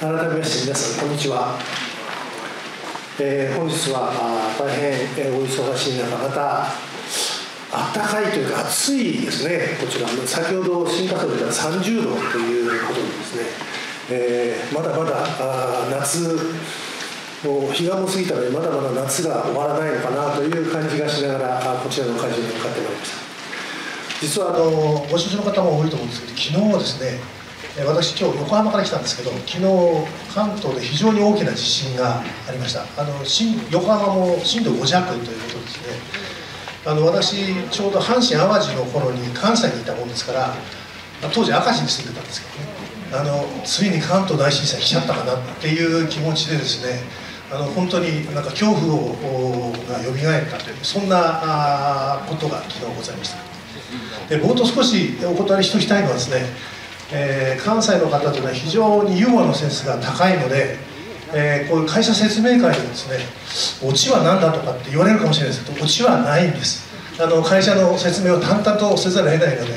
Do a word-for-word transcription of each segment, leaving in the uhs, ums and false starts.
改めまして皆さんこんにちは。えー、本日は大変お忙しい中、またあったかいというか暑いですね。こちら先ほど新加速ではさんじゅうどということでですね、えー、まだまだ夏もう日がも過ぎたので、まだまだ夏が終わらないのかなという感じがしながら、こちらの会場に向かってまいりました。実はあのご承知の方も多いと思うんですけど、昨日はですね、私今日横浜から来たんですけど、昨日関東で非常に大きな地震がありました。あの新横浜もしんどごじゃくということですね。あの私ちょうど阪神・淡路の頃に関西にいたもんですから、当時明石に住んでたんですけどね、あのついに関東大震災来ちゃったかなっていう気持ちでですね、あの本当になんか恐怖をがよみがえったという、そんなことが昨日ございました。で冒頭少しお断りしておきたいのはですね、えー、関西の方というのは非常にユーモアのセンスが高いので、えー、こういう会社説明会でですね、オチは何だとかって言われるかもしれないですけど、オチはないんです。あの会社の説明を淡々とせざるを得ないので、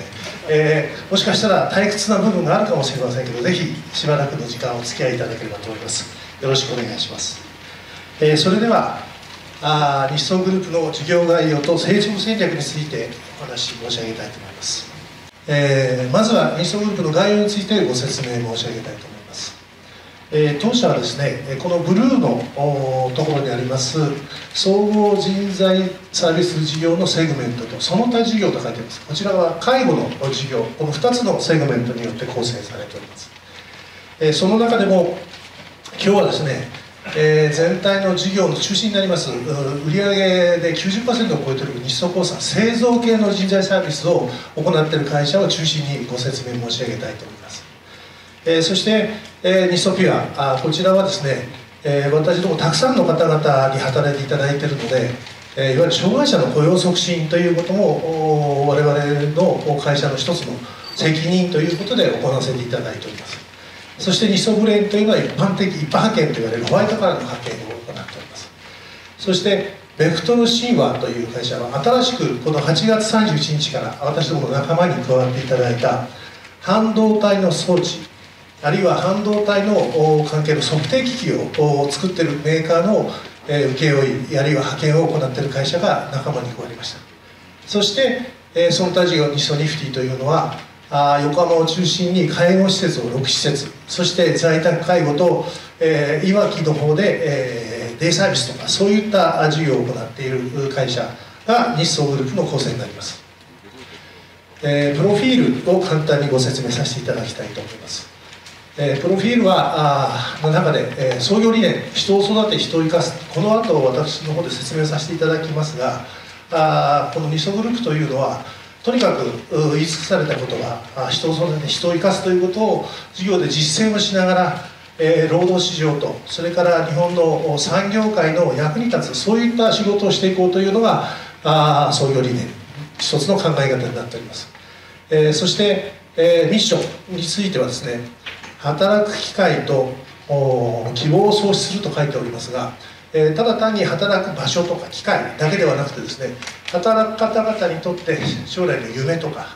えー、もしかしたら退屈な部分があるかもしれませんけど、ぜひしばらくの時間お付き合いいただければと思います。よろしくお願いします。えー、それではあ日総グループの事業概要と成長戦略についてお話申し上げたいと思います。えー、まずは日総グループの概要についてご説明申し上げたいと思います。えー、当社はですね、このブルーのところにあります総合人材サービス事業のセグメントとその他事業と書いてあります。こちらは介護の事業、このふたつのセグメントによって構成されております。えー、その中でも今日はですね、えー、全体の事業の中心になります売上で きゅうじゅっパーセント を超えている日総興産、製造系の人材サービスを行っている会社を中心にご説明申し上げたいと思います。えー、そして、えー、日総ピュア、あこちらはですね、えー、私どもたくさんの方々に働いていただいているので、えー、いわゆる障害者の雇用促進ということも我々の会社の一つの責任ということで行わせていただいております。そして日総ブレインというのは一般的一般派遣といわれるホワイトカラーの派遣を行っております。そしてベクトルシーワーという会社は新しくこのはちがつさんじゅういちにちから私どもの仲間に加わっていただいた半導体の装置、あるいは半導体の関係の測定機器を作っているメーカーの請負い、あるいは派遣を行っている会社が仲間に加わりました。そしてその他事業日総ニフティというのは横浜を中心に介護施設をろくしせつ、そして在宅介護と、えー、いわきの方で、えー、デイサービスとかそういった事業を行っている会社が日総グループの構成になります。えー、プロフィールを簡単にご説明させていただきたいと思います。えー、プロフィールはあの中で、えー、創業理念、人を育て人を生かす、この後私の方で説明させていただきますが、あこの日総グループというのはとにかく言い尽くされたことが人を育て人を生かすということを事業で実践をしながら、えー、労働市場とそれから日本の産業界の役に立つそういった仕事をしていこうというのがあ創業理念一つの考え方になっております。えー、そして、えー、ミッションについてはですね、働く機会と希望を創出すると書いておりますが、えー、ただ単に働く場所とか機会だけではなくてですね、働く方々にとって将来の夢とか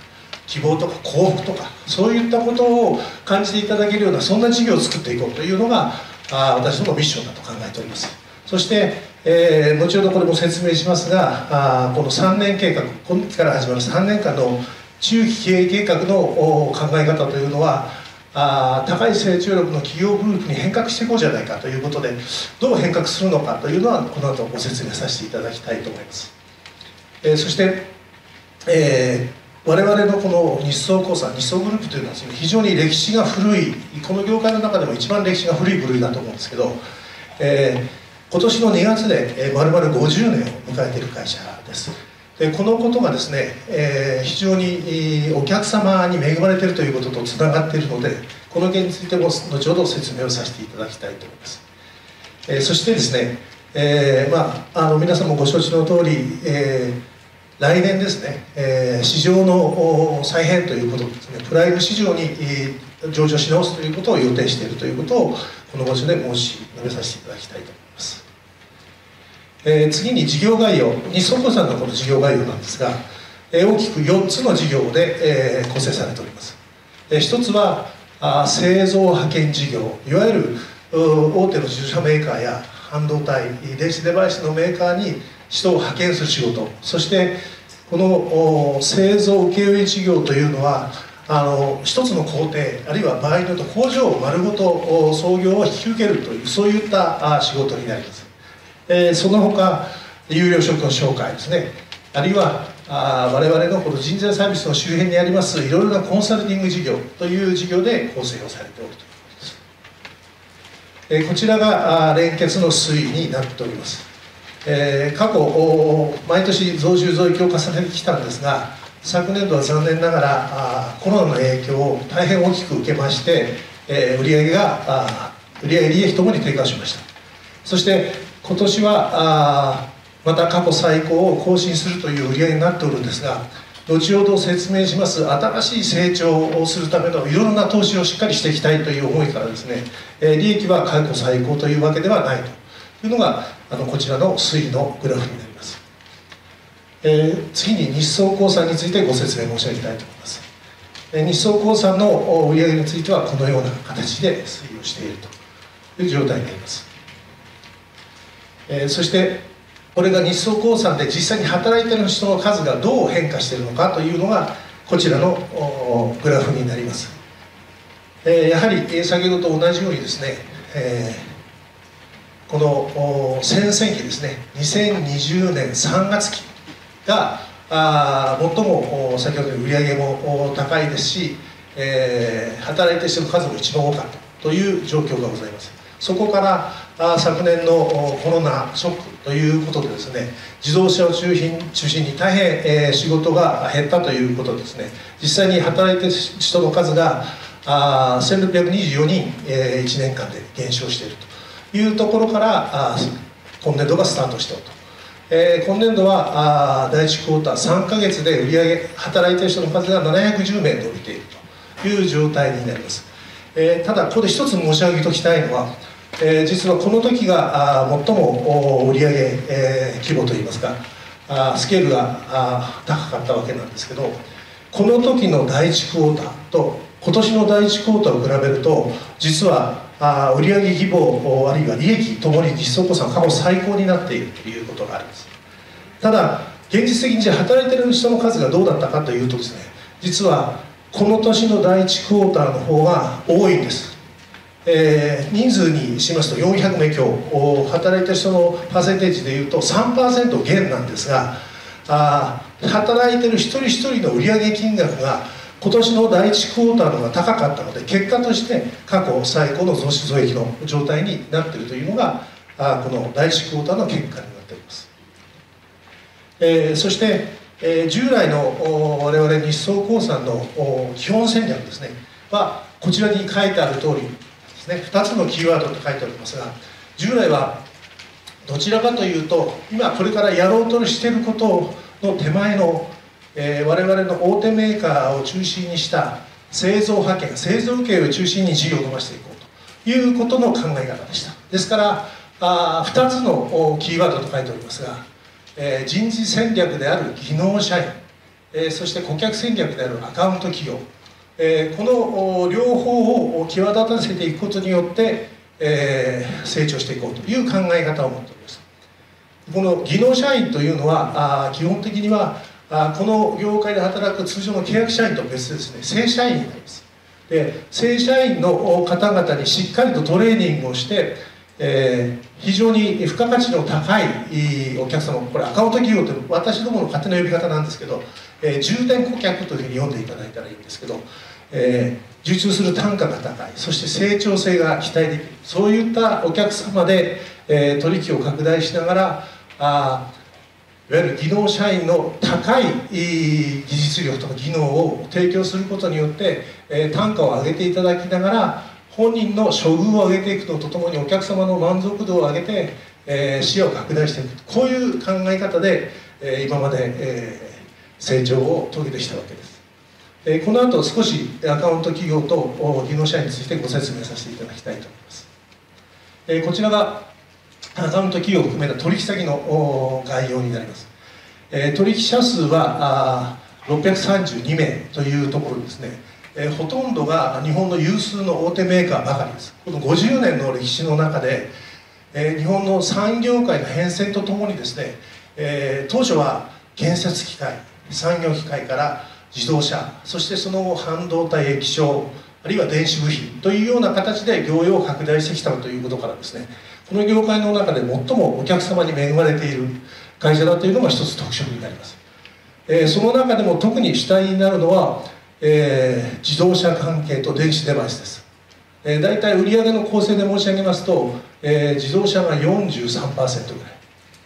希望とか幸福とかそういったことを感じていただけるようなそんな事業を作っていこうというのがあ私どものミッションだと考えております。そして、えー、後ほどこれも説明しますが、あこのさんねんけいか、今月から始まるさんねんかんの中期経営計画の考え方というのは、あ高い成長力の企業グループに変革していこうじゃないかということで、どう変革するのかというのはこの後ご説明させていただきたいと思います。えー、そして、えー、我々のこの日総興産、日総グループというのは非常に歴史が古い、この業界の中でも一番歴史が古い部類だと思うんですけど、えー、今年のにがつで丸々ごじゅうねんを迎えている会社です。でこのことがですね、えー、非常にお客様に恵まれているということとつながっているので、この件についても後ほど説明をさせていただきたいと思います。えー、そしてですね、えーまあ、あの皆さんもご承知の通り、えー、来年ですね、えー、市場の再編ということですね、プライム市場に上場し直すということを予定しているということをこの場所で申し述べさせていただきたいと思います。えー、次に事業概要、日総興産のこの事業概要なんですが、えー、大きくよっつの事業で、えー、構成されております。えー、ひとつは製造派遣事業、いわゆる大手の自動車メーカーや半導体、電子デバイスのメーカーに人を派遣する仕事、そしてこの製造請負事業というのは、あの一つの工程、あるいは場合によって工場を丸ごと操業を引き受けるという、そういった仕事になります。えー、その他有料職の紹介ですね、あるいはあ我々のこの人材サービスの周辺にありますいろいろなコンサルティング事業という事業で構成をされておるということです。えー、こちらが連結の推移になっております。えー、過去毎年増収増益を重ねてきたんですが、昨年度は残念ながらコロナの影響を大変大きく受けまして、えー、売上が売上利益ともに低下しました。そして今年はまた過去最高を更新するという売り上げになっておるんですが、後ほど説明します新しい成長をするためのいろいろな投資をしっかりしていきたいという思いからですね、利益は過去最高というわけではないというのがあのこちらの推移のグラフになります。えー、次に日総興産についてご説明申し上げたいと思います。えー、日総興産の売り上げについてはこのような形で推移をしているという状態になります。えー、そしてこれが日総興産で実際に働いている人の数がどう変化しているのかというのがこちらのグラフになります。えー、やはり先ほどと同じようにですね、えー、この先々期ですね、にせんにじゅうねんさんがつきがあ最も先ほどの売り上げも高いですし、えー、働いている人の数も一番多かったという状況がございます。そこから昨年のコロナショックということでですね、自動車を中心に大変仕事が減ったということですね。実際に働いている人の数がせんろっぴゃくにじゅうよにんいちねんかんで減少しているというところから今年度がスタートしておると。今年度はだいいちクォーターさんかげつで売り上げ働いている人の数がななひゃくじゅうめい伸びているという状態になります。ただここで一つ申し上げておきたいのは、えー、実はこの時が最も売上、えー、規模といいますかあスケールがあ高かったわけなんですけど、この時のだいいちクォーターと今年のだいいちクォーターを比べると、実はあ売上規模あるいは利益ともに日総興産過去最高になっているということがあります。ただ現実的にじゃあ働いている人の数がどうだったかというとですね、実はこの年のだいいちクォーターの方が多いんです。えー、人数にしますとよんひゃくめいきょう、働いた人のパーセンテージでいうと さんパーセント 減なんですが、あ働いてる一人一人の売上金額が今年のだいいちクォーターの方が高かったので、結果として過去最高の増収増益の状態になっているというのがあこのだいいちクォーターの結果になっております。えー、そして、えー、従来の我々日総興産の基本戦略ですねはこちらに書いてある通りね、ふたつのキーワードと書いておりますが、従来はどちらかというと今これからやろうとしていることの手前の、えー、我々の大手メーカーを中心にした製造派遣製造請負を中心に事業を伸ばしていこうということの考え方でした。ですからあふたつのキーワードと書いておりますが、えー、人事戦略である技能社員、えー、そして顧客戦略であるアカウント企業、えー、この両方を際立たせていくことによって、えー、成長していこうという考え方を持っております。この技能社員というのはあ基本的にはあこの業界で働く通常の契約社員と別でですね、正社員になります。で正社員の方々にしっかりとトレーニングをして、えー、非常に付加価値の高いお客様、これアカウント企業という私どもの勝手な呼び方なんですけど、えー、重点顧客というふうに読んでいただいたらいいんですけど、えー、受注する単価が高い、そして成長性が期待できる、そういったお客様で、えー、取引を拡大しながらあいわゆる技能社員の高い技術力とか技能を提供することによって、えー、単価を上げていただきながら本人の処遇を上げていくのとともにお客様の満足度を上げて、えー、視野を拡大していく、こういう考え方で、えー、今まで、えー成長を遂げてきたわけです。えー、この後少しアカウント企業と技能社員についてご説明させていただきたいと思います。えー、こちらがアカウント企業を含めた取引先の概要になります。えー、取引者数はあろっぴゃくさんじゅうにめいというところですね。えー、ほとんどが日本の有数の大手メーカーばかりです。このごじゅうねんの歴史の中で、えー、日本の産業界の変遷とともにですね、えー、当初は建設機械、産業機械から自動車、そしてその後半導体、液晶、あるいは電子部品というような形で業用を拡大してきたということからですね、この業界の中で最もお客様に恵まれている会社だというのが一つ特色になります。えー、その中でも特に主体になるのは、えー、自動車関係と電子デバイスです。えー、大体売上の構成で申し上げますと、えー、自動車が よんじゅうさんパーセント ぐらい、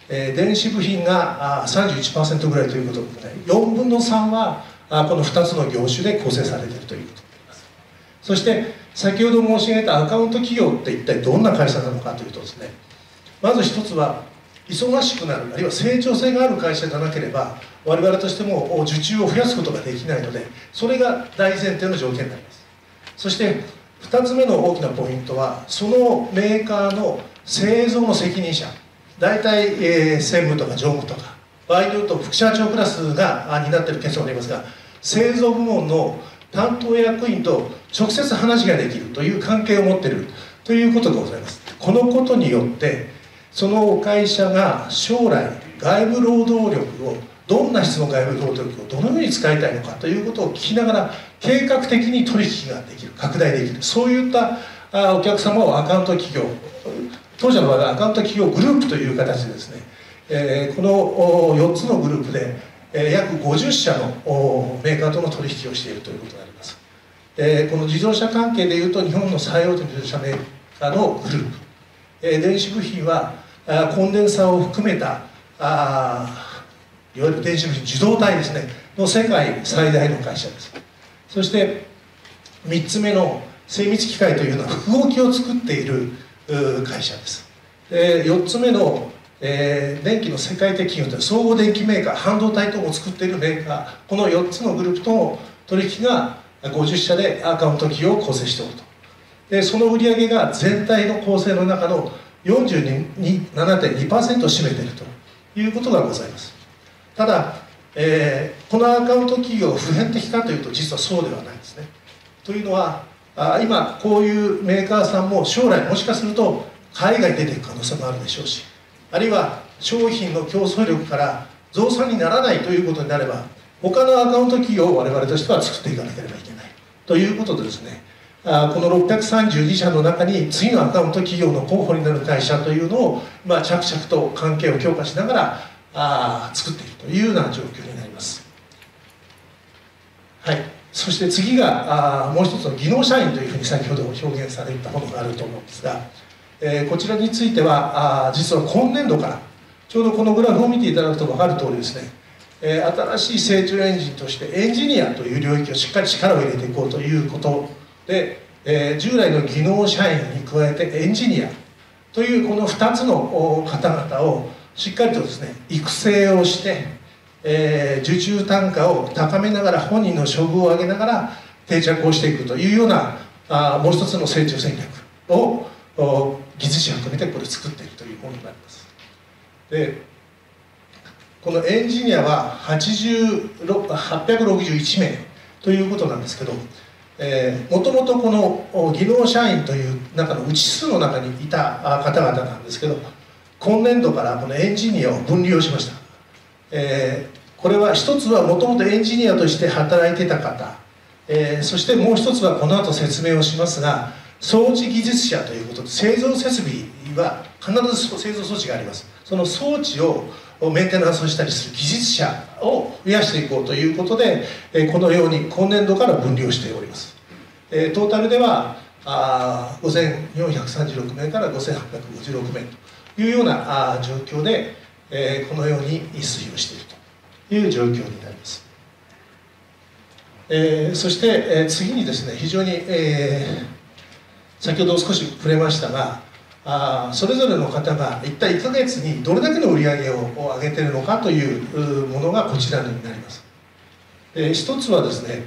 えー、電子部品が さんじゅういちパーセント ぐらいということで、ね、よんぶんのさんはこのふたつの業種で構成されているということになります。そして先ほど申し上げたアカウント企業って一体どんな会社なのかというとですね、まず一つは忙しくなる、あるいは成長性がある会社じゃなければ我々としても受注を増やすことができないので、それが大前提の条件になります。そしてふたつめの大きなポイントは、そのメーカーの製造の責任者、大体、えー、専務とか常務とか、場合によると副社長クラスが担っているケースがありますが、製造部門の担当役員と直接話ができるという関係を持っているということがございます。このことによってそのお会社が将来外部労働力を、どんな質の外部労働力をどのように使いたいのかということを聞きながら、計画的に取引ができる、拡大できる、そういったお客様をアカウント企業、当社の場合はアカウント企業グループという形でですね、えー、このよっつのグループで約ごじゅっしゃのメーカーとの取引をしているということになります。えー、この自動車関係でいうと日本の最大手の自動車メーカーのグループ、えー、電子部品はコンデンサーを含めたあいわゆる電子部品、受動体ですねの世界最大の会社です。そしてみっつめの精密機械というのは複合機を作っている会社です。でよっつめの、えー、電気の世界的企業という総合電機メーカー、半導体等を作っているメーカー、このよっつのグループとの取引がごじゅっしゃでアカウント企業を構成しておると。でその売上が全体の構成の中の よんじゅうななてんにパーセント を占めているということがございます。ただ、えー、このアカウント企業が普遍的かというと実はそうではないんですね。というのは、あ今こういうメーカーさんも将来もしかすると海外に出ていく可能性もあるでしょうし、あるいは商品の競争力から増産にならないということになれば、他のアカウント企業を我々としては作っていかなければいけないということでですね、あこのろっぴゃくさんじゅうにしゃの中に次のアカウント企業の候補になる会社というのを、まあ、着々と関係を強化しながらあ作っているというような状況になります。はい、そして次があもう一つの技能社員というふうに先ほど表現されたものがあると思うんですが、えー、こちらについてはあ実は今年度からちょうどこのグラフを見ていただくと分かる通りですね、えー、新しい成長エンジンとしてエンジニアという領域をしっかり力を入れていこうということで、えー、従来の技能社員に加えてエンジニアというこのふたつの方々をしっかりとですね育成をして、えー、受注単価を高めながら本人の処遇を上げながら定着をしていくというようなあもう一つの成長戦略を技術者を含めてこれ作っているというものになります。でこのエンジニアははっぴゃくろくじゅういちめいということなんですけど、もともとこの技能社員という中のうち数の中にいた方々なんですけど、今年度からこのエンジニアを分離をしました。えー、これは一つはもともとエンジニアとして働いてた方、えー、そしてもう一つはこの後説明をしますが、装置技術者ということで、製造設備は必ず製造装置があります。その装置をメンテナンスをしたりする技術者を増やしていこうということで、このように今年度から分離をしております。トータルではごせんよんひゃくさんじゅうろくめいからごせんはっぴゃくごじゅうろくめいというような状況で、このように推移をしているという状況になります。そして次にですね、非常に先ほど少し触れましたが、あそれぞれの方が一体いっかげつにどれだけの売り上げを上げているのかというものがこちらになります。で一つはですね、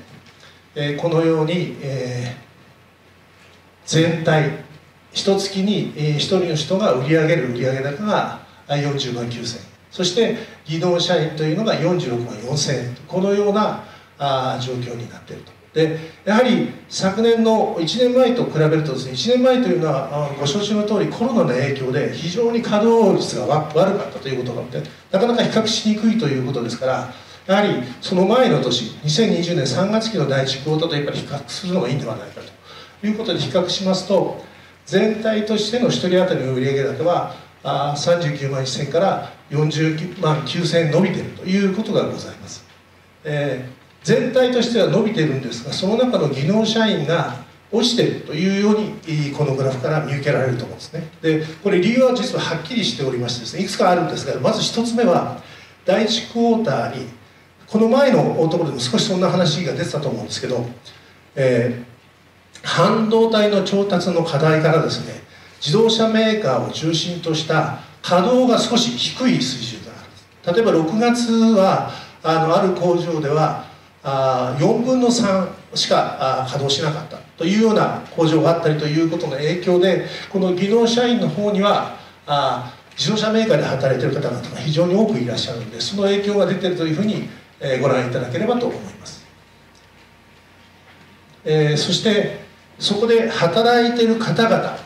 えー、このように、えー、全体いっかげつにひとりの人が売り上げる売上高がよんじゅうまんきゅうせんえん、そして技能社員というのがよんじゅうろくまんよんせんえん、このようなあ状況になっていると。でやはり昨年のいちねんまえと比べるとですね、いちねんまえというのはご承知の通りコロナの影響で非常に稼働率が悪かったということなので、なかなか比較しにくいということですから、やはりその前の年にせんにじゅうねんさんがつきのだいいちクォーターとやっぱり比較するのがいいんではないかということで比較しますと、全体としてのひとり当たりの売上高はさんじゅうきゅうまんせんからよんじゅうきゅうまんきゅうせん伸びているということがございます。えー全体としては伸びているんですが、その中の技能社員が落ちているというようにこのグラフから見受けられると思うんですね。でこれ理由は実ははっきりしておりましてですね、いくつかあるんですが、まずひとつめはだいいちクォーターにこの前のところでも少しそんな話が出てたと思うんですけど、えー、半導体の調達の課題からですね、自動車メーカーを中心とした稼働が少し低い水準がある。例えばろくがつは あの、ある工場ではよんぶんのさんしか稼働しなかったというような工場があったりということの影響で、この技能社員の方には自動車メーカーで働いている方々が非常に多くいらっしゃるので、その影響が出ているというふうにご覧いただければと思います。えー、そしてそこで働いている方々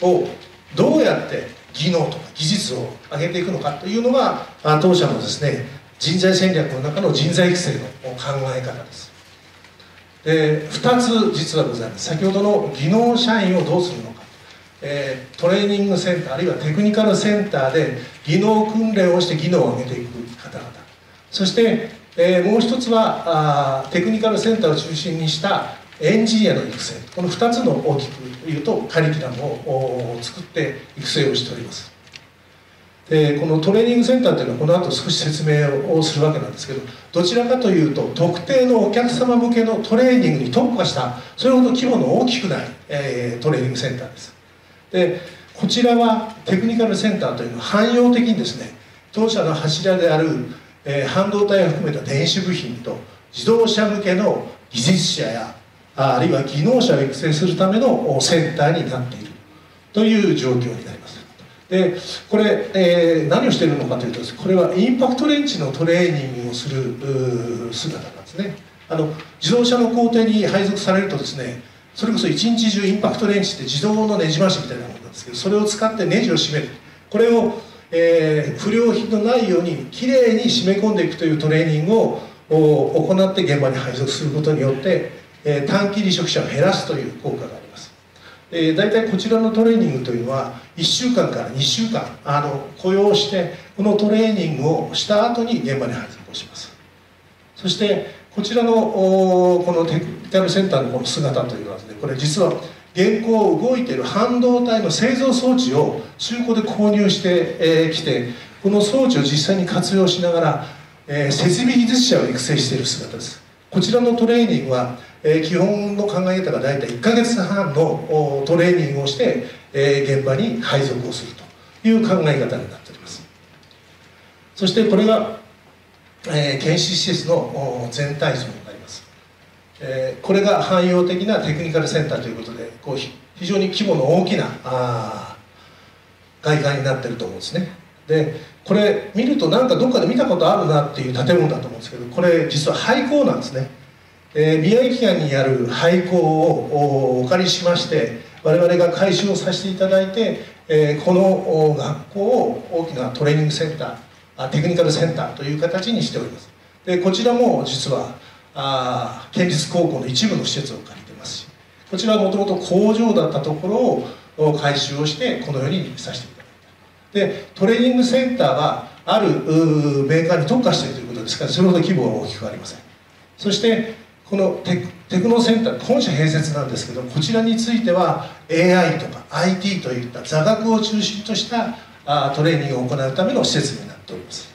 をどうやって技能とか技術を上げていくのかというのが当社のですね人材戦略の中の人材育成の考え方です。でふたつ実はございます。先ほどの技能社員をどうするのか、えー、トレーニングセンターあるいはテクニカルセンターで技能訓練をして技能を上げていく方々、そして、えー、もうひとつはあテクニカルセンターを中心にしたエンジニアの育成、このふたつの大きく言うとカリキュラムを作って育成をしております。でこのトレーニングセンターというのはこの後少し説明をするわけなんですけど、どちらかというと特定のお客様向けのトレーニングに特化したそれほど規模の大きくない、えー、トレーニングセンターです。でこちらはテクニカルセンターというのは汎用的にですね、当社の柱である、えー、半導体を含めた電子部品と自動車向けの技術者やあるいは技能者を育成するためのセンターになっているという状況になります。でこれ、えー、何をしているのかというと、これはインパクトレンチのトレーニングをする姿なんですね。あの自動車の工程に配属されるとですね、それこそ一日中インパクトレンチって自動のねじ回しみたいなものなんですけど、それを使ってネジを締める、これを、えー、不良品のないようにきれいに締め込んでいくというトレーニングを行って現場に配属することによって、えー、短期離職者を減らすという効果があります。えー、大体こちらのトレーニングというのはいっしゅうかんからにしゅうかんあの雇用して、このトレーニングをした後に現場に配属をします。そしてこちらのこのテクニカルセンターのこの姿というのはですね、これ実は現行動いている半導体の製造装置を中古で購入してきて、この装置を実際に活用しながら、えー、設備技術者を育成している姿です。こちらのトレーニングは基本の考え方が大体いっかげつはんのトレーニングをして現場に配属をするという考え方になっております。そしてこれが研修施設の全体像になります。これが汎用的なテクニカルセンターということで、こう非常に規模の大きな外観になっていると思うんですね。でこれ見るとなんかどっかで見たことあるなっていう建物だと思うんですけど、これ実は廃校なんですね。えー、宮城県にある廃校を お, お借りしまして、我々が改修をさせていただいて、えー、この学校を大きなトレーニングセンターテクニカルセンターという形にしております。でこちらも実はあ県立高校の一部の施設を借りてますし、こちらはもともと工場だったところを改修をしてこのようにさせていただいた。でトレーニングセンターはあるメーカーに特化しているということですから、それほど規模は大きくありません。そしてこのテ ク, テクノセンター本社併設なんですけど、こちらについては エーアイ とか アイティー といった座学を中心としたあトレーニングを行うための施設になっております。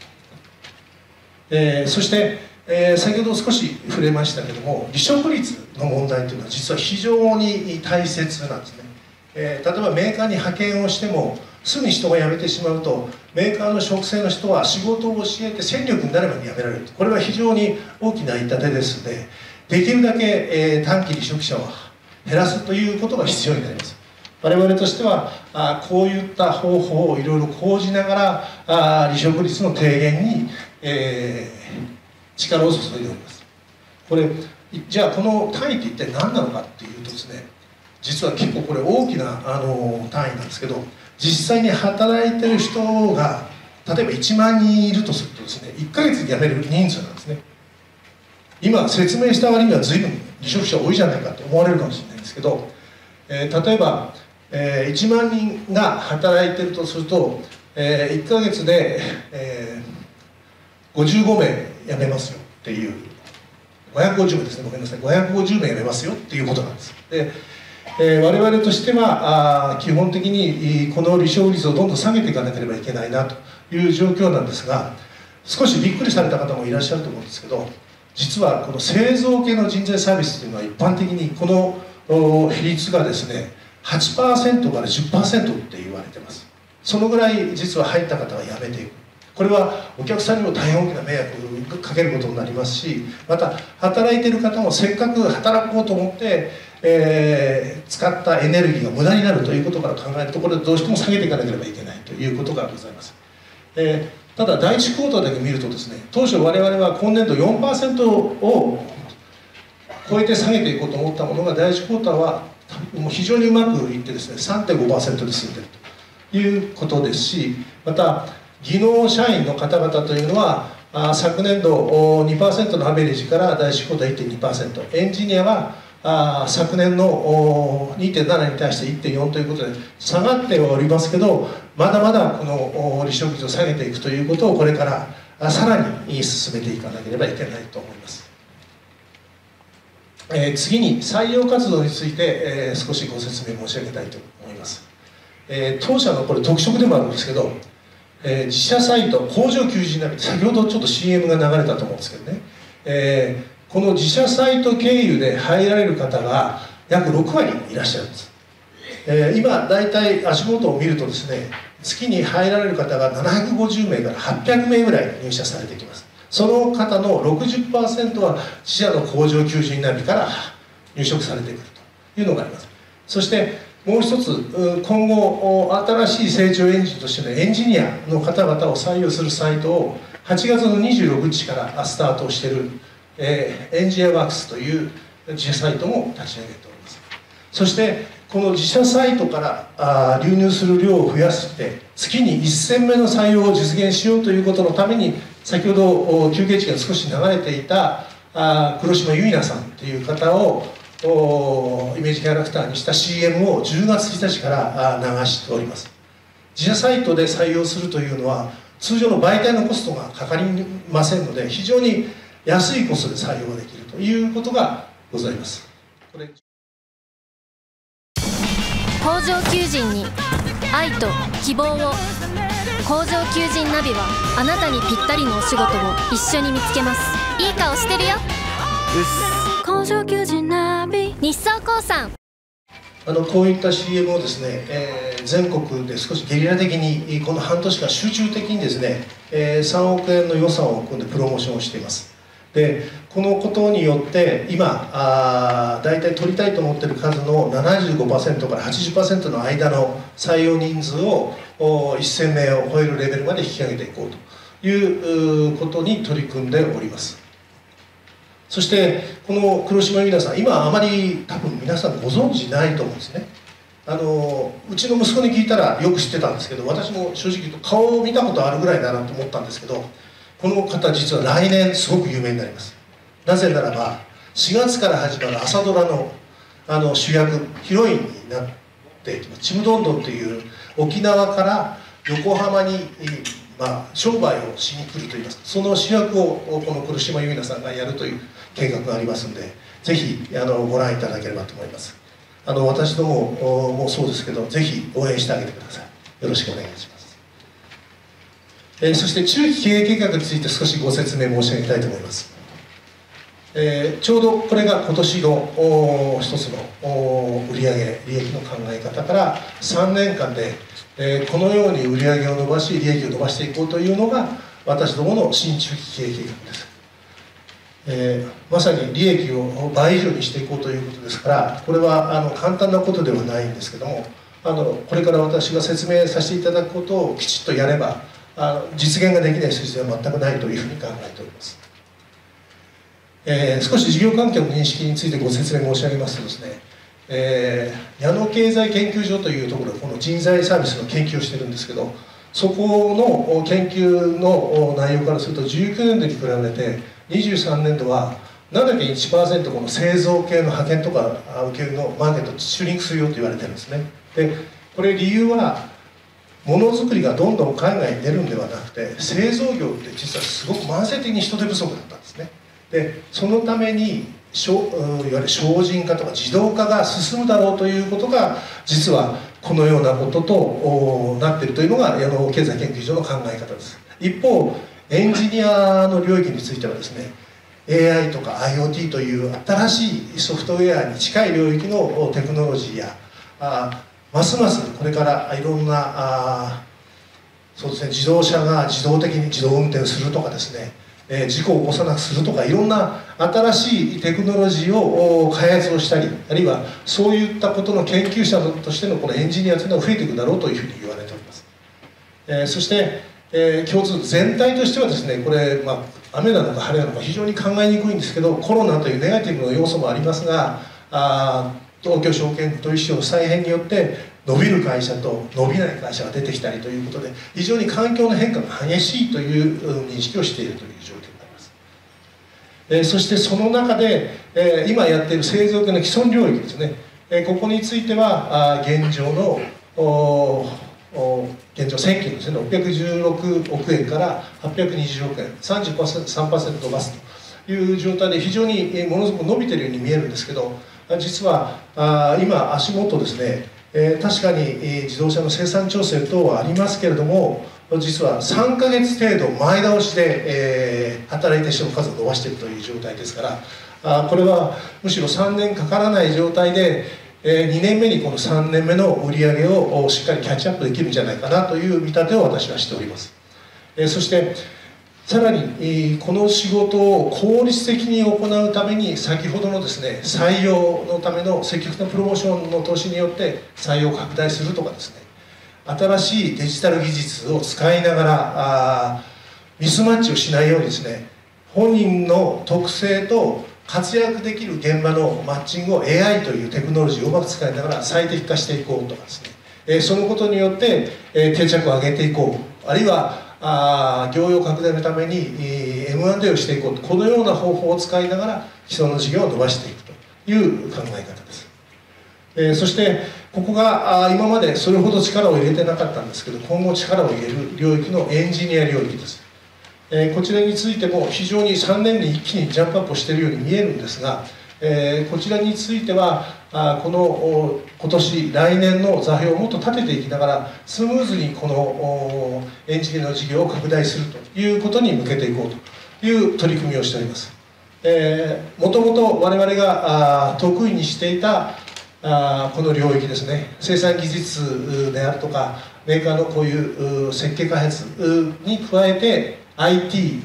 えー、そして、えー、先ほど少し触れましたけども、離職率の問題というのは実は非常に大切なんですね。えー、例えばメーカーに派遣をしてもすぐに人が辞めてしまうと、メーカーの職制の人は仕事を教えて戦力になれば辞められる、これは非常に大きな痛手ですので、できるだけ、えー、短期離職者を減らすということが必要になります。我々としてはあこういった方法をいろいろ講じながらあ離職率の低減に、えー、力を注いでおります。これじゃあこの単位って一体何なのかっていうとですね、実は結構これ大きなあの単位なんですけど、実際に働いてる人が例えばいちまんにんいるとするとですね、いっかげつで辞める人数なんですね。今説明した割には随分離職者多いじゃないかと思われるかもしれないんですけど、えー、例えば、えー、いちまんにんが働いてるとすると、えー、いっかげつで、えー、ごじゅうごめい辞めますよっていう、ごひゃくごじゅうめいですね、ごめんなさい、ごひゃくごじゅうめい辞めますよっていうことなんです。で、えー、我々としてはあ基本的にこの離職率をどんどん下げていかなければいけないなという状況なんですが、少しびっくりされた方もいらっしゃると思うんですけど、実はこの製造系の人材サービスというのは一般的にこの比率がですね はちパーセント から じゅっパーセント って言われてます。そのぐらい実は入った方は辞めていく。これはお客さんにも大変大きな迷惑をかけることになりますし、また働いている方もせっかく働こうと思って、えー、使ったエネルギーが無駄になるということから考えると、これどうしても下げていかなければいけないということがございます。えー、ただ第一クォーターだけ見るとですね、当初我々は今年度 よんパーセント を超えて下げていこうと思ったものが、第一クォーターはもう非常にうまくいってですね さんてんごパーセント で進んでいるということですし、また技能社員の方々というのは昨年度 にパーセント のアベレージから第一クォーター いってんにパーセント、エンジニアは昨年の にてんなな に対して いってんよん ということで下がってはおりますけど、まだまだこの離職率を下げていくということをこれからさらに進めていかなければいけないと思います。えー、次に採用活動について、えー、少しご説明申し上げたいと思います。えー、当社のこれ特色でもあるんですけど、えー、自社サイト工場求人ナビ、先ほどちょっと シーエム が流れたと思うんですけどね、えー、この自社サイト経由で入られる方が約ろくわりいらっしゃるんです。えー、今大体足元を見るとですね、月に入られる方がななひゃくごじゅうめいからはっぴゃくめいぐらい入社されてきます。その方の ろくじゅっパーセント は自社の工場求人ナビから入職されてくるというのがあります。そしてもう一つ、今後新しい成長エンジンとしてのエンジニアの方々を採用するサイトをはちがつのにじゅうろくにちからスタートしている、えー、エンジニアワークスという自社サイトも立ち上げております。そしてこの自社サイトから流入する量を増やして月にせんめいの採用を実現しようということのために、先ほど休憩時間少し流れていた黒島結菜さんという方をイメージキャラクターにした シーエム をじゅうがつついたちから流しております。自社サイトで採用するというのは通常の媒体のコストがかかりませんので、非常に安いコストで採用できるということがございます。これ工場求人に愛と希望を、工場求人ナビはあなたにぴったりのお仕事を一緒に見つけます。いい顔してるよ。工場求人ナビ、日総興産。あのこういった シーエム をですね、えー、全国で少しゲリラ的にこの半年間集中的にですね、えー、さんおくえんの予算を組んでプロモーションをしています。でこのことによって今あ大体取りたいと思っている数の ななじゅうごパーセント から はちじゅっパーセント の間の採用人数をせんめいを超えるレベルまで引き上げていこうということに取り組んでおります。そしてこの黒島結菜さん、今あまり多分皆さんご存知ないと思うんですね。あのうちの息子に聞いたらよく知ってたんですけど、私も正直言うと顔を見たことあるぐらいだなと思ったんですけど、この方実は来年すごく有名になります。なぜならばしがつから始まる朝ドラ の, あの主役ヒロインになっていきます。ちむどんどんという沖縄から横浜に、まあ、商売をしに来るといいます、その主役をこの黒島結菜さんがやるという計画がありますので、ぜひあのご覧いただければと思います。あの私どももそうですけど、ぜひ応援してあげてください。よろしくお願いします。えー、そして中期経営計画について少しご説明申し上げたいと思います。えー、ちょうどこれが今年の一つの売上利益の考え方からさんねんかんで、えー、このように売上を伸ばし利益を伸ばしていこうというのが私どもの新中期経営計画です。えー、まさに利益を倍以上にしていこうということですから、これはあの簡単なことではないんですけども、あのこれから私が説明させていただくことをきちっとやればあの実現ができない数字は全くないというふうに考えております。えー、少し事業関係の認識についてご説明申し上げますとですね、えー、矢野経済研究所というところでこの人材サービスの研究をしてるんですけど、そこの研究の内容からするとじゅうきゅうねんどに比べてにじゅうさんねんどは ななてんいちパーセント この製造系の派遣とか受けのマーケットシュリンクするよと言われてるんですね。でこれ理由はものづくりがどんどん海外に出るんではなくて、製造業って実はすごく慢性的に人手不足だったんですね。でそのためにいわゆる省人化とか自動化が進むだろうということが、実はこのようなこととなっているというのが矢野経済研究所の考え方です。一方エンジニアの領域についてはですね、 エーアイ とか IoT という新しいソフトウェアに近い領域のテクノロジーや、あますますこれからいろんなあそうですね、自動車が自動的に自動運転するとかですね、えー、事故を起こさなくするとか、いろんな新しいテクノロジーを開発をしたり、あるいはそういったことの研究者としてのこのエンジニアというのは増えていくだろうというふうに言われております。えー、そして、えー、共通全体としてはですね、これ、まあ、雨なのか晴れなのか非常に考えにくいんですけど、コロナというネガティブの要素もありますが、あ東京証券取引所再編によって伸びる会社と伸びない会社が出てきたりということで、非常に環境の変化が激しいという認識をしているという状況になります。えー、そしてその中で、えー、今やっている製造業の既存領域ですね、えー、ここについてはあ現状の現状先期のですねろっぴゃくじゅうろくおくえんからはっぴゃくにじゅうおくえん さんじゅうさんパーセント 伸ばすという状態で、非常にものすごく伸びているように見えるんですけど、実はあ今足元ですね、えー、確かに、えー、自動車の生産調整等はありますけれども、実はさんかげつ程度前倒しで、えー、働いて人の数を伸ばしているという状態ですから、あこれはむしろさんねんかからない状態で、えー、にねんめにこのさんねんめの売り上げをしっかりキャッチアップできるんじゃないかなという見立てを私はしております。えー、そしてさらにこの仕事を効率的に行うために、先ほどのですね採用のための積極的なプロモーションの投資によって採用を拡大するとかですね、新しいデジタル技術を使いながらミスマッチをしないようにですね、本人の特性と活躍できる現場のマッチングを エーアイ というテクノロジーをうまく使いながら最適化していこうとかですね、そのことによって定着を上げていこう、あるいはあ業用拡大のために エムアンドエー をしていこうと、このような方法を使いながら既存の事業を伸ばしていくという考え方です。えー、そしてここがあ今までそれほど力を入れてなかったんですけど、今後力を入れる領域のエンジニア領域です。えー、こちらについても非常にさんねんに一気にジャンプアップしているように見えるんですが、えー、こちらについてはあこの今年来年の座標をもっと立てていきながら、スムーズにこのエンジニアの事業を拡大するということに向けていこうという取り組みをしております。えー、もともと我々が得意にしていたあこの領域ですね、生産技術であるとかメーカーのこういう設計開発に加えて アイティー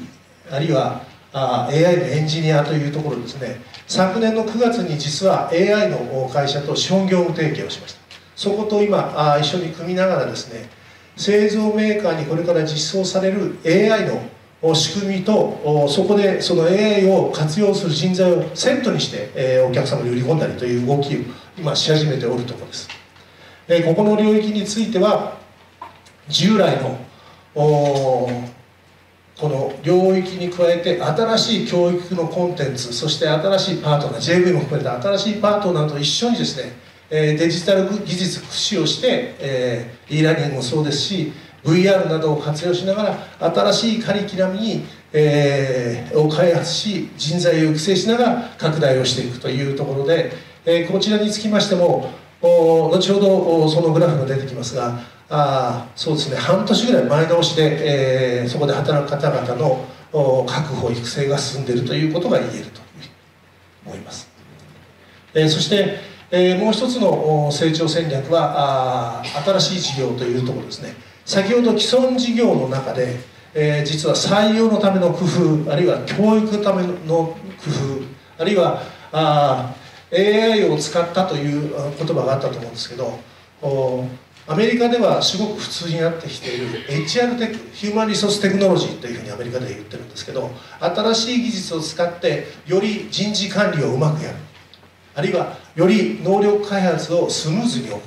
あるいはあ エーアイ のエンジニアというところですね、昨年のくがつに実は エーアイ の会社と資本業務提携をしました。そこと今一緒に組みながらですね、製造メーカーにこれから実装される エーアイ の仕組みと、そこでその エーアイ を活用する人材をセットにしてお客様に売り込んだりという動きを今し始めておるところです。ここの領域については従来のこの領域に加えて新しい教育のコンテンツ、そして新しいパートナー ジェーブイ も含めた新しいパートナーと一緒にですね、デジタル技術駆使をして e ラーニングもそうですし ブイアール などを活用しながら新しいカリキュラムに、えー、を開発し人材を育成しながら拡大をしていくというところで、えー、こちらにつきましても後ほどそのグラフが出てきますが、あそうですね、半年ぐらい前倒しで、えー、そこで働く方々の確保育成が進んでいるということが言えると思います。えー、そして、えー、もう一つの成長戦略は新しい事業というところですね。先ほど既存事業の中で、えー、実は採用のための工夫、あるいは教育のための工夫、あるいはあ エーアイ を使ったという言葉があったと思うんですけど、アメリカではすごく普通になってきている エイチアール テク、ヒューマン・リソース・テクノロジーというふうにアメリカでは言ってるんですけど、新しい技術を使ってより人事管理をうまくやる、あるいはより能力開発をスムーズに行う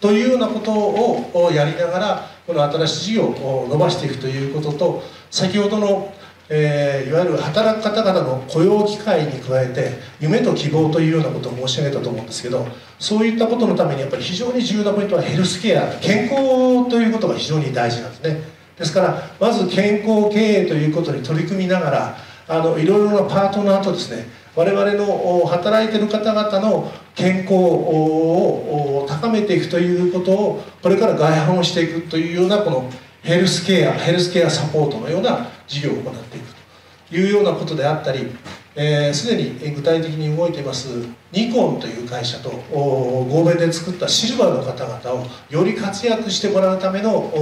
というようなことをやりながら、この新しい事業を伸ばしていくということと、先ほどの、えー、いわゆる働く方々の雇用機会に加えて夢と希望というようなことを申し上げたと思うんですけど、そういったことのためにやっぱり非常に重要なポイントはヘルスケア、健康ということが非常に大事なんですね。ですからまず健康経営ということに取り組みながら、あのいろいろなパートナーとですね、我々の働いている方々の健康を高めていくということを、これから外販をしていくというような、このヘルスケア、ヘルスケアサポートのような事業を行っていくというようなことであったり、えー、すでに具体的に動いていますニコンという会社と合弁で作ったシルバーの方々をより活躍してもらうための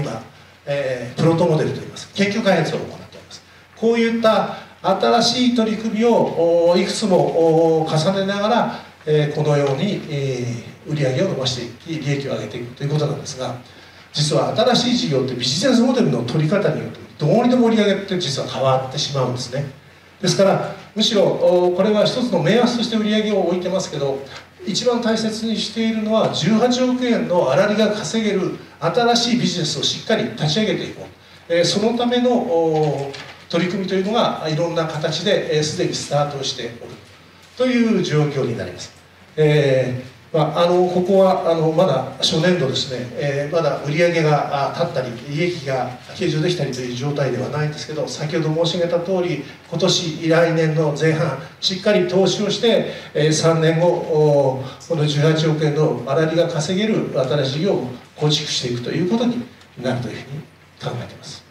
今、えー、プロトモデルといいます研究開発を行っています。こういった新しい取り組みをいくつも重ねながら、このように売り上げを伸ばしていき利益を上げていくということなんですが、実は新しい事業ってビジネスモデルの取り方によってどうにでも売り上げって実は変わってしまうんですね。ですからむしろこれは一つの目安として売り上げを置いてますけど、一番大切にしているのはじゅうはちおくえんの粗利が稼げる新しいビジネスをしっかり立ち上げていこう、そのための取り組みというのがいろんな形ですでにスタートしておるという状況になります。えーまあ、あのここはあのまだ初年度ですね、えー、まだ売り上げが立ったり利益が計上できたりという状態ではないんですけど、先ほど申し上げた通り今年来年の前半しっかり投資をして、えー、さんねんごこのじゅうはちおくえんの粗利が稼げる新しい事業を構築していくということになるというふうに考えています。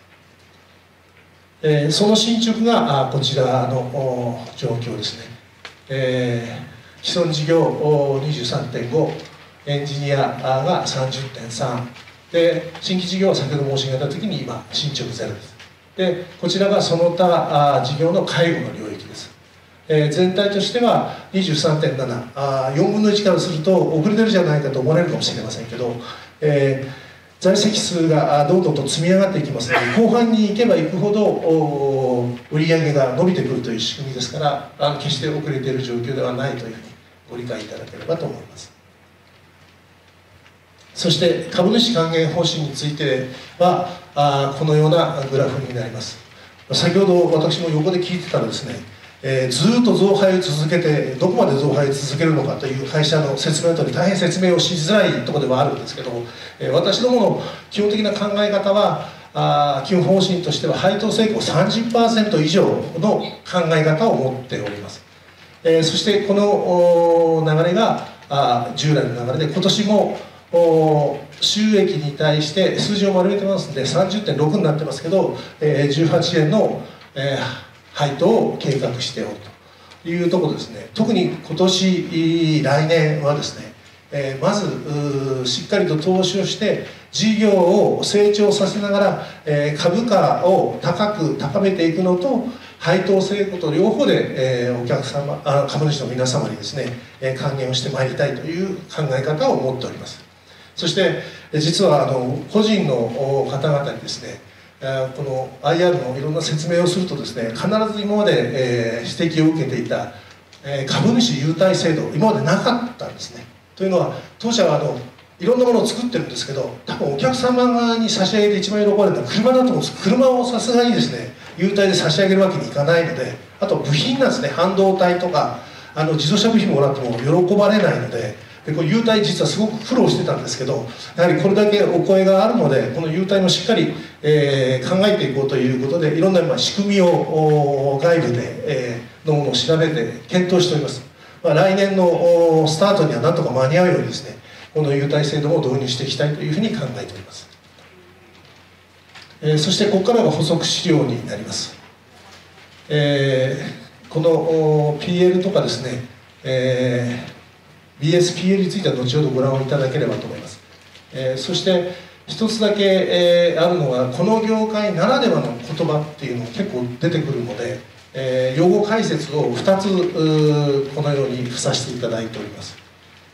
えー、その進捗がこちらの状況ですね。えー、既存事業 にじゅうさんてんご、 エンジニアが さんじゅってんさん で、新規事業は先ほど申し上げた時に今進捗ゼロです。でこちらがその他事業の介護の領域です。えー、全体としては にじゅうさんてんなな、 よんぶんのいちからすると遅れてるじゃないかと思われるかもしれませんけど、えー在籍数がどんどんと積み上がっていきますので、後半に行けば行くほど売り上げが伸びてくるという仕組みですから、あの決して遅れている状況ではないというふうにご理解いただければと思います。そして株主還元方針についてはあこのようなグラフになります。先ほど私も横で聞いてたらですね、えー、ずっと増配を続けてどこまで増配を続けるのかという会社の説明のとおり大変説明をしづらいところではあるんですけど、えー、私どもの基本的な考え方はあ基本方針としては配当成功 さんじゅっパーセント 以上の考え方を持っております。えー、そしてこの流れがあ従来の流れで今年も収益に対して数字を丸めてますんで さんじゅってんろく になってますけど、えー、じゅうはちえんの、えー配当を計画しておるというところですね。特に今年来年はですね、えー、まずしっかりと投資をして事業を成長させながら、えー、株価を高く高めていくのと配当成功と両方で、えー、お客様あ株主の皆様にですね、えー、還元をしてまいりたいという考え方を持っております。そして実はあの個人の方々にですね、この アイアール のいろんな説明をするとですね、必ず今まで指摘を受けていた株主優待制度今までなかったんですね。というのは当社はあのいろんなものを作ってるんですけど、多分お客様に差し上げて一番喜ばれるのは車だと思うんです。車をさすがにですね優待で差し上げるわけにいかないので、あと部品なんですね、半導体とかあの自動車部品もらっても喜ばれないので。でこれ優待実はすごく苦労してたんですけど、やはりこれだけお声があるのでこの優待もしっかり、えー、考えていこうということで、いろんなまあ仕組みを外部で、えー、のものを調べて検討しております。まあ、来年のスタートにはなんとか間に合うようにですね、この優待制度も導入していきたいというふうに考えております。えー、そしてここからが補足資料になります。えー、この ピーエル とかですね、えービーエスピーエル については後ほどご覧をいただければと思います。えー、そして一つだけ、えー、あるのはこの業界ならではの言葉っていうのが結構出てくるので、えー、用語解説をふたつこのように付させていただいております。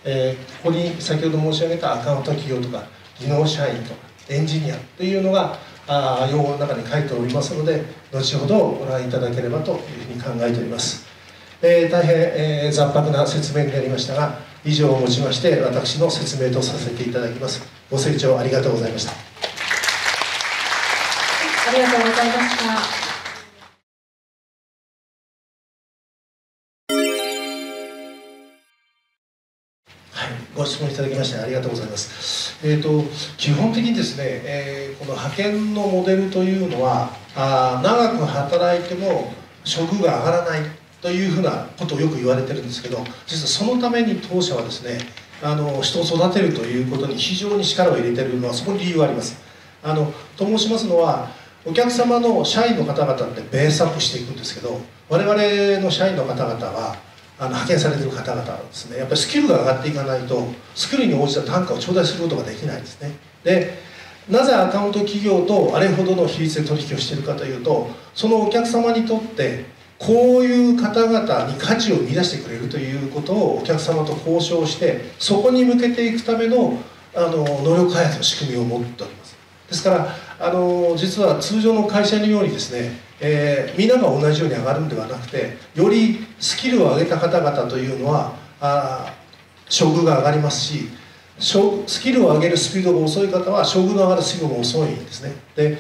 えー、ここに先ほど申し上げたアカウント企業とか技能社員とかエンジニアというのが用語の中に書いておりますので、後ほどご覧いただければというふうに考えております。えー、大変、えー、雑白な説明になりましたが、以上をもちまして私の説明とさせていただきます。ご清聴ありがとうございました。ありがとうございました。ご質問いただきましてありがとうございます。えーと、基本的にですね、えー、この派遣のモデルというのは、あ長く働いても職が上がらないというふうなことをよく言われてるんですけど、実はそのために当社はですね、あの人を育てるということに非常に力を入れてるのは、そこに理由があります。あのと申しますのは、お客様の社員の方々ってベースアップしていくんですけど、我々の社員の方々は、あの派遣されてる方々はですね、やっぱりスキルが上がっていかないとスキルに応じた単価を頂戴することができないんですね。でなぜアカウント企業とあれほどの比率で取引をしているかというと、そのお客様にとってこういう方々に価値を生み出してくれるということをお客様と交渉して、そこに向けていくためのあの能力開発の仕組みを持っております。ですからあの実は通常の会社のようにですね、えー、みんなが同じように上がるんではなくて、よりスキルを上げた方々というのはあ処遇が上がりますし、スキルを上げるスピードが遅い方は処遇の上がるスピードが遅いんですね。で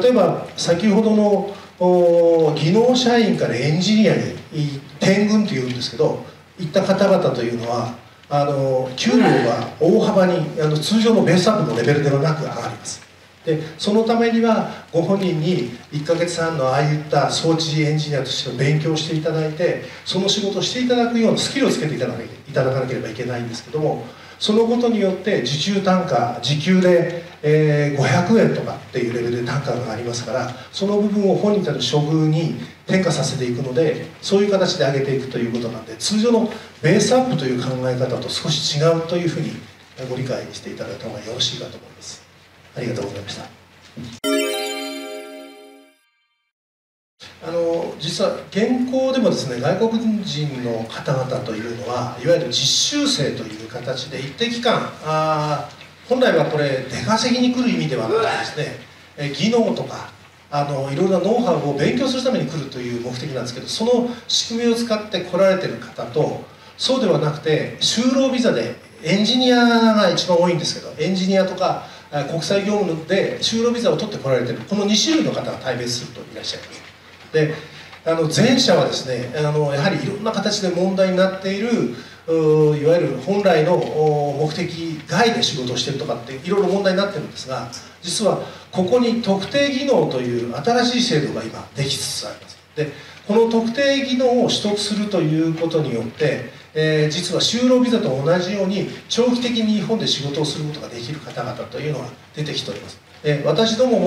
例えば先ほどの技能社員からエンジニアに転軍というんですけど、行った方々というのはあの給料が大幅にあの通常のベースアップのレベルではなく上がります。でそのためにはご本人にいっかげつはんのああいった装置エンジニアとして勉強していただいて、その仕事をしていただくようなスキルをつけていただかなければいけないんですけども、そのことによって受注単価時給で、えー、ごひゃくえんとかっていうレベルで単価がありますから、その部分を本人たちの処遇に転嫁させていくので、そういう形で上げていくということなんで、通常のベースアップという考え方と少し違うというふうにご理解していただいた方がよろしいかと思います。ありがとうございました。あの実は現行でもですね、外国人の方々というのはいわゆる実習生という形で一定期間、あ本来はこれ出稼ぎに来る意味ではなくてですね、技能とかあのいろいろなノウハウを勉強するために来るという目的なんですけど、その仕組みを使って来られてる方と、そうではなくて就労ビザでエンジニアが一番多いんですけど、エンジニアとか国際業務で就労ビザを取ってこられているこのにしゅるいの方が対別するといらっしゃいます。であの前者はですね、あのやはりいろんな形で問題になっている、いわゆる本来の目的外で仕事をしているとかっていろいろ問題になってるんですが、実はここに特定技能という新しい制度が今できつつあります。でこの特定技能を取得するということによって、えー、実は就労ビザと同じように長期的に日本で仕事をすることができる方々というのが出てきております。で私ども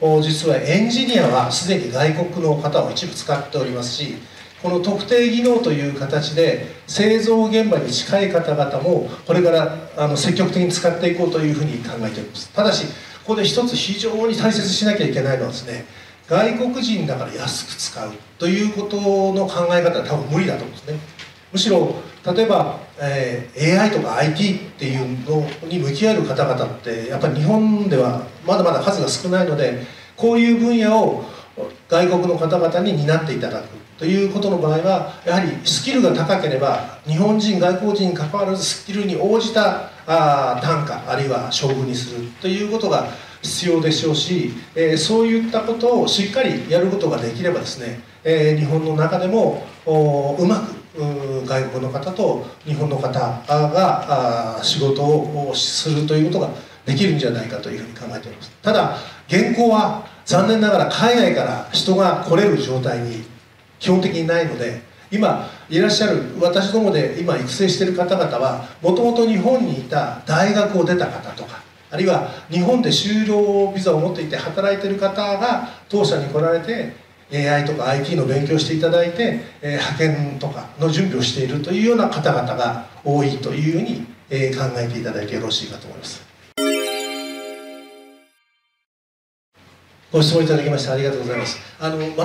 も実はエンジニアはすでに外国の方を一部使っておりますし、この特定技能という形で製造現場に近い方々もこれからあの積極的に使っていこうというふうに考えております。ただしここで一つ非常に大切にしなきゃいけないのはですね、外国人だから安く使うということの考え方は多分無理だと思うんですね。むしろ例えば、えー、エーアイ とか アイティー っていうのに向き合える方々ってやっぱり日本ではまだまだ数が少ないので、こういう分野を外国の方々に担っていただくということの場合は、やはりスキルが高ければ日本人外国人に関わらずスキルに応じたあ単価あるいは処遇にするということが必要でしょうし、えー、そういったことをしっかりやることができればですね、えー、日本の中でもうまく外国の方と日本の方が仕事をするということができるんじゃないかというふうに考えております。ただ現行は残念ながら海外から人が来れる状態に基本的にないので、今いらっしゃる私どもで今育成している方々はもともと日本にいた大学を出た方とか、あるいは日本で就労ビザを持っていて働いている方が当社に来られて エーアイ とか アイティー の勉強していただいて、え派遣とかの準備をしているというような方々が多いというふうに、え考えていただいてよろしいかと思います。ご質問いただきましてありがとうございます。あの全くあ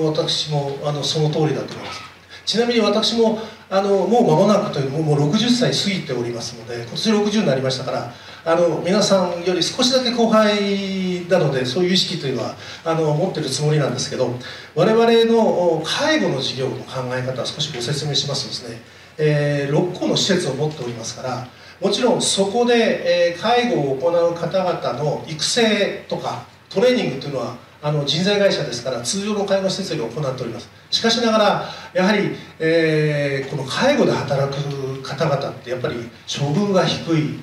の私もあのその通りだと思います。ちなみに私もあのもう間もなくというもうろくじゅっさい過ぎておりますので、今年ろくじゅうになりましたから、あの皆さんより少しだけ後輩なので、そういう意識というのはあの持ってるつもりなんですけど、我々の介護の事業の考え方を少しご説明しますとですね、えー、ろっこの施設を持っておりますから、もちろんそこで、えー、介護を行う方々の育成とかトレーニングというのはあの人材会社ですから通常の介護施設より行っております。しかしながらやはり、えー、この介護で働く方々ってやっぱり処遇が低い、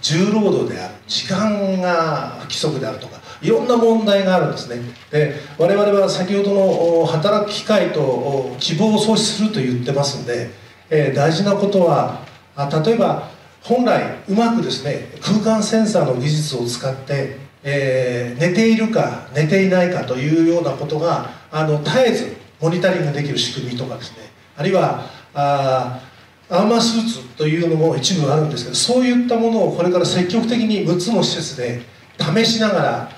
重労働である、時間が不規則であるとか、いろんな問題があるんですね。で、我々は先ほどの働く機会と希望を創出すると言ってますんで、えー、大事なことは、あ例えば本来うまくですね空間センサーの技術を使って、えー、寝ているか寝ていないかというようなことがあの絶えずモニタリングできる仕組みとかですね、あるいはあアーマースーツというのも一部あるんですけど、そういったものをこれから積極的にむっつの施設で試しながら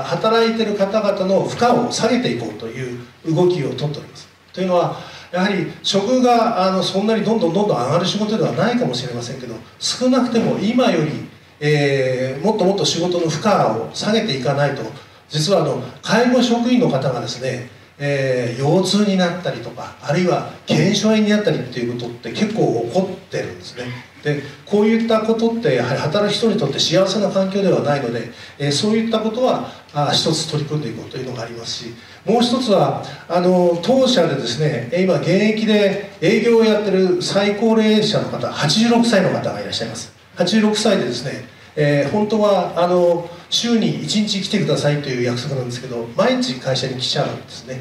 あ働いている方々の負荷を下げていこうという動きをとっております。というのはやはり処遇があのそんなにどんどんどんどん上がる仕事ではないかもしれませんけど、少なくても今より、えー、もっともっと仕事の負荷を下げていかないと、実はあの介護職員の方がですね、えー、腰痛になったりとか、あるいは腱鞘炎になったりっていうことって結構起こってるんですね。でこういったことってやはり働く人にとって幸せな環境ではないので、えー、そういったことはあ一つ取り組んでいこうというのがありますし、もう一つはあの当社でですね今現役で営業をやってる最高齢者の方、はちじゅうろくさいの方がいらっしゃいます。はちじゅうろくさいでですね、えー、本当はあの週にいちにち来てくださいという約束なんですけど、毎日会社に来ちゃうんですね。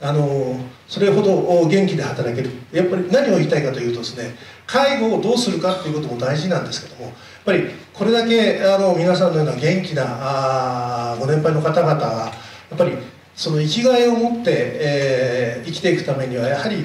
あのそれほど元気で働ける。やっぱり何を言いたいかというとですね、介護をどうするかっていうことも大事なんですけども、やっぱりこれだけあの皆さんのような元気なご年配の方々がやっぱりその生きがいを持って、えー、生きていくためにはやはりや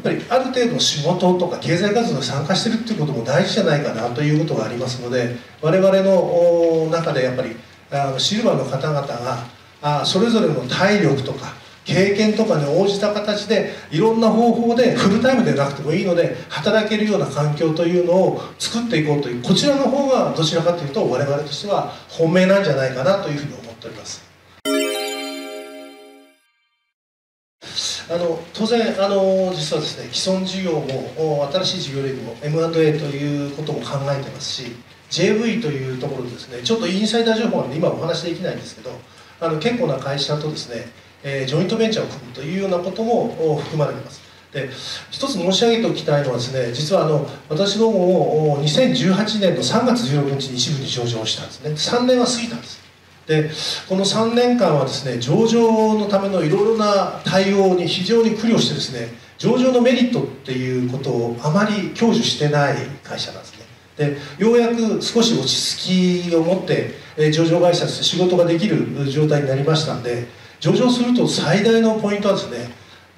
っぱりある程度仕事とか経済活動に参加してるっていうことも大事じゃないかなということがありますので、我々の中でやっぱりあのシルバーの方々があそれぞれの体力とか経験とかに応じた形でいろんな方法でフルタイムでなくてもいいので働けるような環境というのを作っていこうという、こちらの方がどちらかというと我々としては本命なんじゃないかなというふうに思っております。あの当然あの実はですね既存事業も新しい事業領域も エムアンドエー ということも考えてますし、 ジェーブイ というところでですねちょっとインサイダー情報は今お話できないんですけど、あの結構な会社とですねえー、ジョイントベンチャーを組むというようなことも含まれています。で一つ申し上げておきたいのはですね、実はあの私どももにせんじゅうはちねんのさんがつじゅうろくにちに一部に上場したんですね。さんねんは過ぎたんです。でこのさんねんかんはですね上場のためのいろいろな対応に非常に苦慮してですね、上場のメリットっていうことをあまり享受してない会社なんですね。でようやく少し落ち着きを持って、えー、上場会社として仕事ができる状態になりましたんで、上場すると最大のポイントはですね、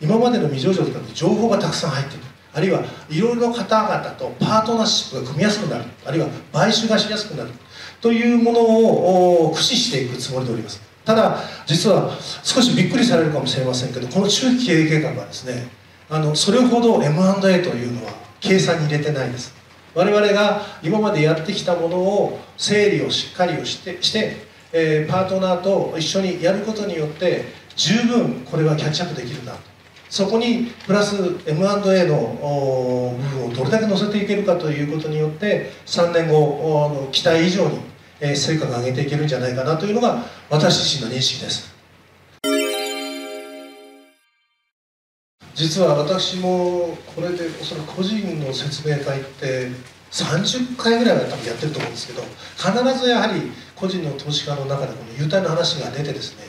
今までの未上場とかで情報がたくさん入っている、あるいはいろいろな方々とパートナーシップが組みやすくなる、あるいは買収がしやすくなるというものを駆使していくつもりでおります。ただ実は少しびっくりされるかもしれませんけど、この中期経営計画はですねあのそれほど エムアンドエー というのは計算に入れてないです。我々が今までやってきたものを整理をしっかりをしてしてえー、パートナーと一緒にやることによって十分これはキャッチアップできるなと、そこにプラス エムアンドエー の部分をどれだけ乗せていけるかということによってさんねんごあの期待以上に、えー、成果が上げていけるんじゃないかなというのが私自身の認識です。実は私もこれでおそらく個人の説明会ってさんじゅっかいぐらいは多分やってると思うんですけど、必ずやはり個人の投資家の中でこの優待の話が出てですね、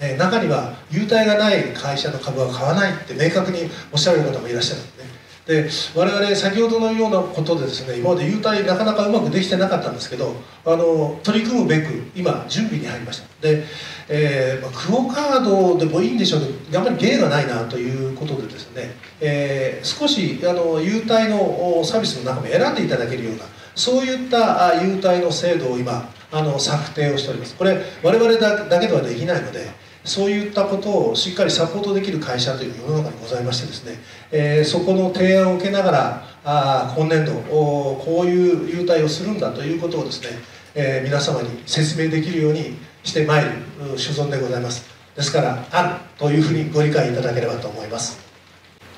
えー、中には優待がない会社の株は買わないって明確におっしゃる方もいらっしゃるんですね。で我々先ほどのようなことでですね、今まで優待なかなかうまくできてなかったんですけど、あの取り組むべく今準備に入りました。で、えーまあ、クオ・カードでもいいんでしょうけど、やっぱり芸がないなということでですね、えー、少しあの優待のサービスの中も選んでいただけるような、そういった優待の制度を今あの策定をしております。これ我々 だ, だけではできないので、そういったことをしっかりサポートできる会社というのが世の中にございましてですね、えー、そこの提案を受けながらあ今年度こういう優待をするんだということをですね、えー、皆様に説明できるようにしてまいる所存でございます。ですから案というふうにご理解いただければと思います。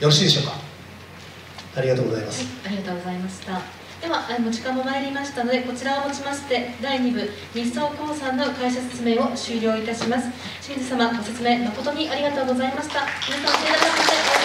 よろしいでしょうか。ありがとうございます。はい、ありがとうございました。ではお時間も参りましたので、こちらをもちましてだいに部日総興産の会社説明を終了いたします。清水様、ご説明誠にありがとうございました。皆さんお知らせください。